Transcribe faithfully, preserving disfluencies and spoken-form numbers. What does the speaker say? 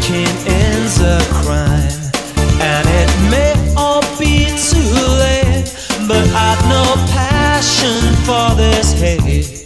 drinking is a crime, and it may all be too late, but I've no passion for this hate.